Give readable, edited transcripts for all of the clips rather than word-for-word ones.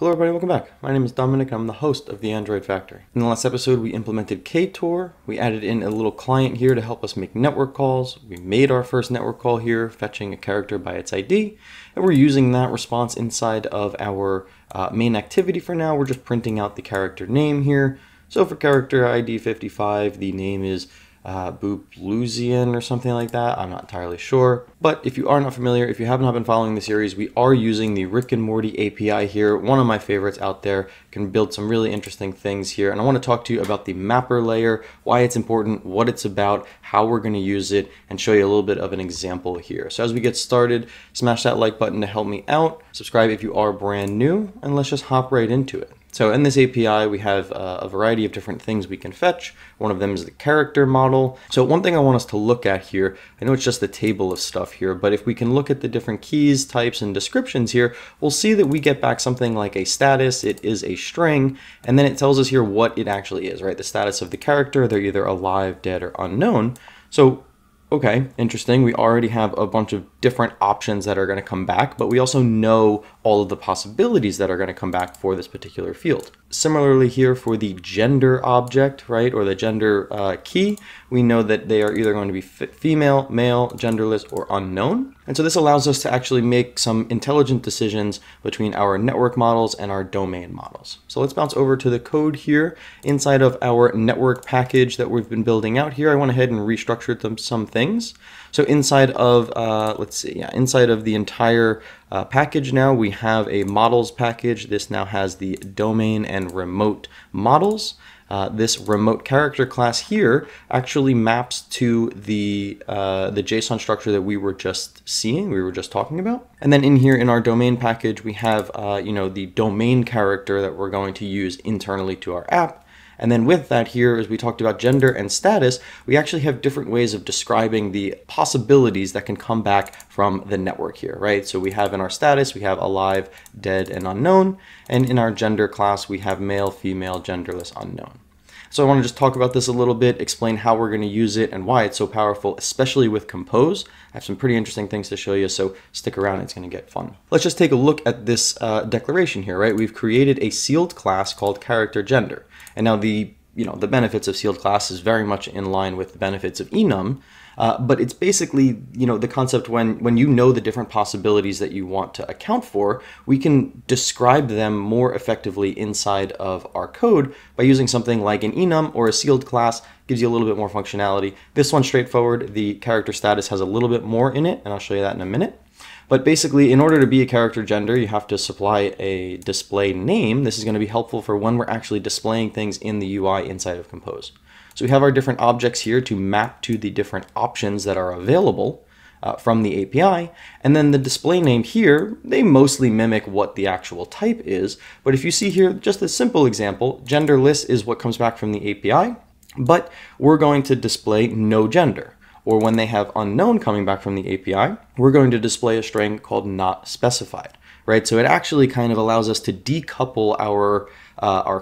Hello everybody, welcome back. My name is Dominic and I'm the host of The Android Factory. In the last episode we implemented Ktor, we added in a little client here to help us make network calls, we made our first network call here, fetching a character by its ID, and we're using that response inside of our main activity for now. We're just printing out the character name here. So for character ID 55, the name is Booplusian or something like that. I'm not entirely sure. But if you are not familiar, if you have not been following the series, we are using the Rick and Morty API here. One of my favorites out there. Can build some really interesting things here. And I want to talk to you about the mapper layer, why it's important, what it's about, how we're going to use it, and show you a little bit of an example here. So as we get started, smash that like button to help me out. Subscribe if you are brand new, and let's just hop right into it. So in this API, we have a variety of different things we can fetch. One of them is the character model. So one thing I want us to look at here, I know it's just the table of stuff here, but if we can look at the different keys, types, and descriptions here, we'll see that we get back something like a status. It is a string, and then it tells us here what it actually is, right? The status of the character, they're either alive, dead, or unknown. So, okay, interesting. We already have a bunch of different options that are going to come back, but we also know all of the possibilities that are going to come back for this particular field. Similarly here for the gender object, right, or the gender key, we know that they are either going to be female, male, genderless, or unknown. And so this allows us to actually make some intelligent decisions between our network models and our domain models. So let's bounce over to the code here. Inside of our network package that we've been building out here, I went ahead and restructured some things. So inside of, inside of the entire package now, we have a models package. This now has the domain and remote models. This remote character class here actually maps to the JSON structure that we were just seeing, we were just talking about. And then in here in our domain package, we have the domain character that we're going to use internally to our app. And then with that here, as we talked about gender and status, we actually have different ways of describing the possibilities that can come back from the network here, right? So we have in our status, we have alive, dead, and unknown. And in our gender class, we have male, female, genderless, unknown. So I want to just talk about this a little bit, explain how we're going to use it and why it's so powerful, especially with Compose. I have some pretty interesting things to show you, so stick around, it's going to get fun. Let's just take a look at this declaration here, right? We've created a sealed class called CharacterGender. And now the benefits of sealed class is very much in line with the benefits of enum, but it's basically, the concept when you know the different possibilities that you want to account for, we can describe them more effectively inside of our code by using something like an enum or a sealed class. Gives you a little bit more functionality. This one's straightforward. The character status has a little bit more in it, and I'll show you that in a minute. But basically, in order to be a character gender, you have to supply a display name. This is going to be helpful for when we're actually displaying things in the UI inside of Compose. So we have our different objects here to map to the different options that are available from the API. And then the display name here, they mostly mimic what the actual type is. But if you see here, just a simple example, genderless is what comes back from the API, but we're going to display no gender. Or when they have unknown coming back from the API, we're going to display a string called not specified, right? So it actually kind of allows us to decouple our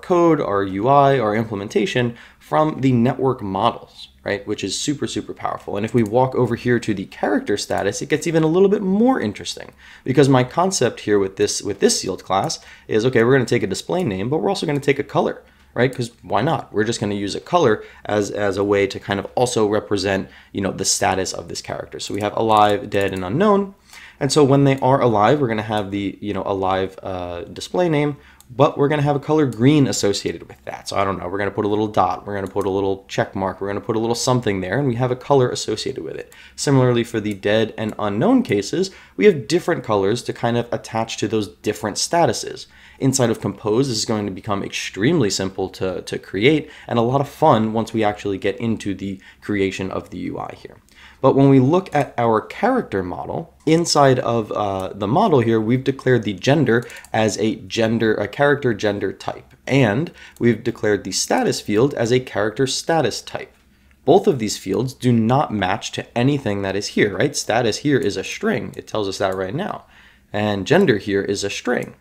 code, our UI, our implementation from the network models, right? Which is super, super powerful. And if we walk over here to the character status, it gets even a little bit more interesting because my concept here with this sealed class is, okay, we're going to take a display name, but we're also going to take a color, right? Because why not? We're just going to use a color as a way to kind of also represent, the status of this character. So we have alive, dead, and unknown. And so when they are alive, we're going to have the, alive display name, but we're going to have a color green associated with that. So I don't know, we're going to put a little dot, we're going to put a little check mark, we're going to put a little something there, and we have a color associated with it. Similarly, for the dead and unknown cases, we have different colors to kind of attach to those different statuses. Inside of Compose, this is going to become extremely simple to create and a lot of fun once we actually get into the creation of the UI here. But when we look at our character model, inside of the model here, we've declared the gender as a character gender type, and we've declared the status field as a character status type. Both of these fields do not match to anything that is here, right? Status here is a string. It tells us that right now. And gender here is a string.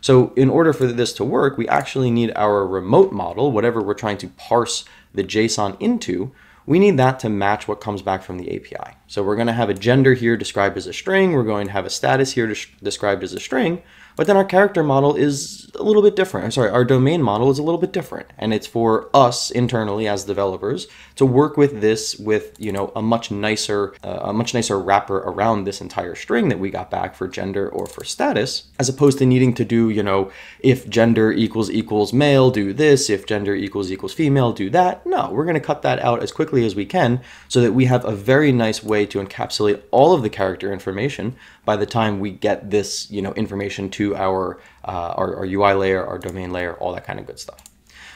So in order for this to work, we actually need our remote model, whatever we're trying to parse the JSON into. We need that to match what comes back from the API. So we're going to have a gender here described as a string. We're going to have a status here described as a string. But then our character model is a little bit different. I'm sorry, our domain model is a little bit different. And it's for us internally as developers to work with this with, you know, a much nicer wrapper around this entire string that we got back for gender or for status, as opposed to needing to do, you know, if gender equals equals male, do this, if gender equals equals female, do that. No, we're going to cut that out as quickly as we can so that we have a very nice way to encapsulate all of the character information by the time we get this, you know, information to our UI layer, our domain layer, all that kind of good stuff.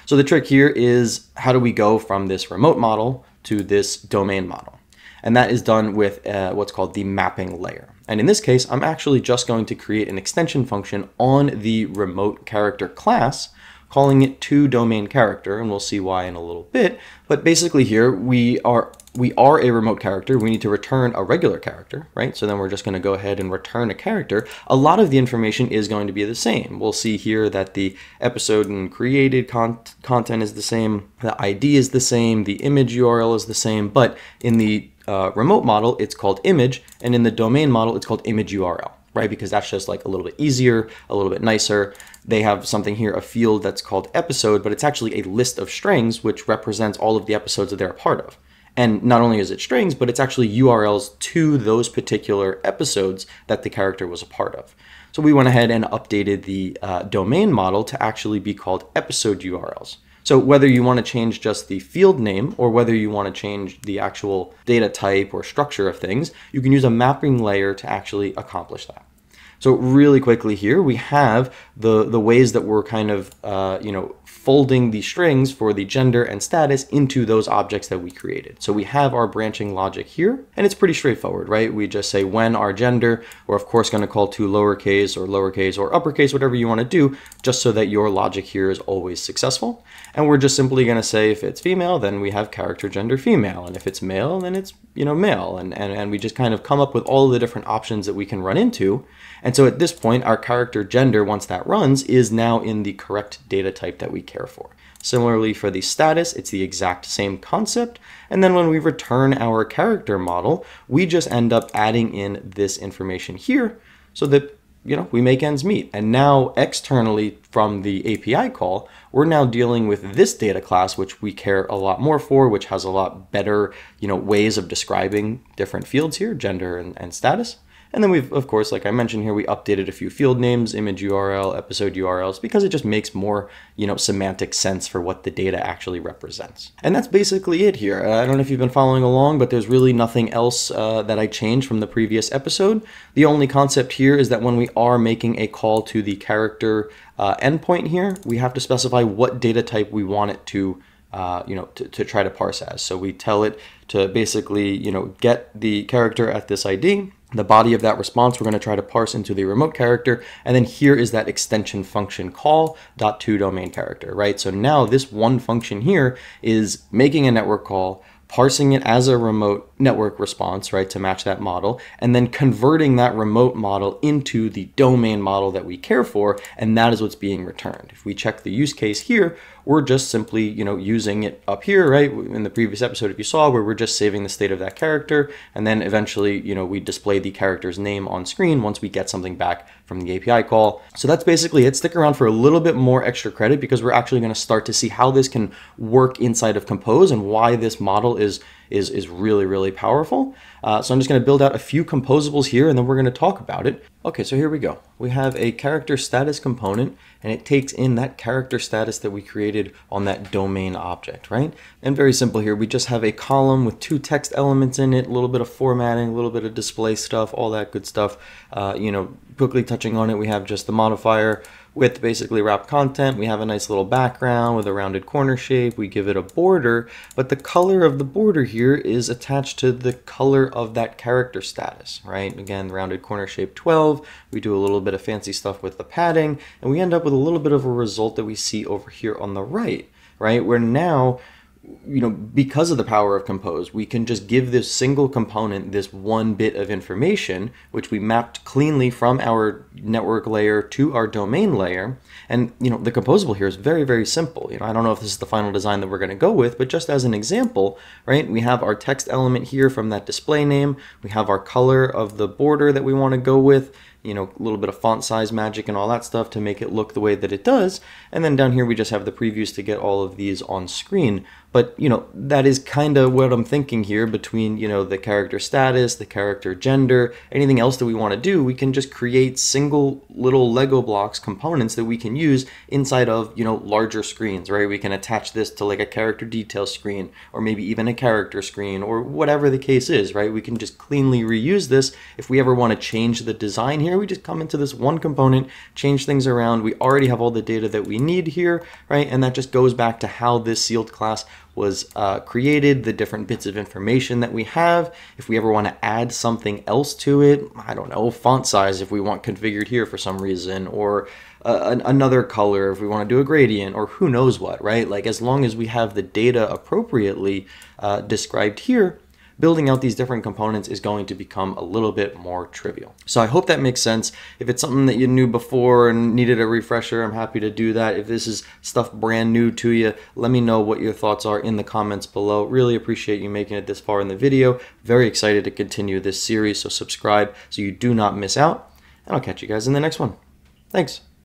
So the trick here is, how do we go from this remote model to this domain model? And that is done with what's called the mapping layer. And in this case, I'm actually just going to create an extension function on the remote character class, calling it toDomainCharacter, and we'll see why in a little bit. But basically here, we are a remote character. We need to return a regular character, right? So then we're just going to go ahead and return a character. A lot of the information is going to be the same. We'll see here that the episode and created content is the same, the ID is the same, the image URL is the same, but in the remote model, it's called image, and in the domain model, it's called image URL, right? Because that's just like a little bit easier, a little bit nicer. They have something here, a field that's called episode, but it's actually a list of strings, which represents all of the episodes that they're a part of. And not only is it strings, but it's actually URLs to those particular episodes that the character was a part of. So we went ahead and updated the domain model to actually be called episode URLs. So whether you want to change just the field name or whether you want to change the actual data type or structure of things, you can use a mapping layer to actually accomplish that. So really quickly here, we have the ways that we're kind of, you know, folding the strings for the gender and status into those objects that we created. So we have our branching logic here, and it's pretty straightforward, right? We just say when our gender, we're of course going to call to lowercase or uppercase, whatever you want to do, just so that your logic here is always successful. And we're just simply going to say if it's female, then we have character gender female, and if it's male, then it's, you know, male, and we just kind of come up with all the different options that we can run into. And so at this point, our character gender, once that runs, is now in the correct data type that we care for. Similarly for the status, it's the exact same concept. And then when we return our character model, we just end up adding in this information here so that, you know, we make ends meet. And now externally from the API call, we're now dealing with this data class, which we care a lot more for, which has a lot better, you know, ways of describing different fields here, gender and status. And then we've, of course, like I mentioned here, we updated a few field names, image URL, episode URLs, because it just makes more, you know, semantic sense for what the data actually represents. And that's basically it here. I don't know if you've been following along, but there's really nothing else that I changed from the previous episode. The only concept here is that when we are making a call to the character endpoint here, we have to specify what data type we want it to you know, to try to parse as. So we tell it to basically, you know, get the character at this ID. The body of that response, we're going to try to parse into the remote character. And then here is that extension function call .toDomainCharacter, right? So now this one function here is making a network call, parsing it as a remote network response, right, to match that model, and then converting that remote model into the domain model that we care for, and that is what's being returned. If we check the use case here, we're just simply, you know, using it up here, right, in the previous episode, if you saw, where we're just saving the state of that character, and then eventually, you know, we display the character's name on screen once we get something back from the API call. So that's basically it. Stick around for a little bit more extra credit, because we're actually going to start to see how this can work inside of Compose and why this model is really, really powerful. So I'm just going to build out a few composables here, and then we're going to talk about it. Okay, so here we go. We have a character status component, and it takes in that character status that we created on that domain object, right? And very simple here, we just have a column with two text elements in it, a little bit of formatting, a little bit of display stuff, all that good stuff. You know, quickly touching on it, we have just the modifier with basically wrap content. We have a nice little background with a rounded corner shape. We give it a border, but the color of the border here is attached to the color of that character status, right? Again, rounded corner shape 12. We do a little bit of fancy stuff with the padding, and we end up with a little bit of a result that we see over here on the right, where now, you know, because of the power of Compose, we can just give this single component this one bit of information, which we mapped cleanly from our network layer to our domain layer. And, you know, the composable here is very, very simple. You know, I don't know if this is the final design that we're going to go with, but just as an example, right, we have our text element here from that display name. We have our color of the border that we want to go with. you know, a little bit of font size magic and all that stuff to make it look the way that it does. And then down here, we just have the previews to get all of these on screen. But, you know, that is kind of what I'm thinking here between, you know, the character status, the character gender, anything else that we want to do, we can just create single little Lego blocks components that we can use inside of, you know, larger screens, right? We can attach this to like a character detail screen or maybe even a character screen or whatever the case is, right? We can just cleanly reuse this. If we ever want to change the design here, we just come into this one component, change things around. We already have all the data that we need here, right? And that just goes back to how this sealed class was created, the different bits of information that we have. If we ever want to add something else to it, I don't know, font size if we want configured here for some reason, or another color if we want to do a gradient, or who knows what, right? Like, as long as we have the data appropriately described here, building out these different components is going to become a little bit more trivial. So I hope that makes sense. If it's something that you knew before and needed a refresher, I'm happy to do that. If this is stuff brand new to you, let me know what your thoughts are in the comments below. Really appreciate you making it this far in the video. Very excited to continue this series, so subscribe so you do not miss out. And I'll catch you guys in the next one. Thanks.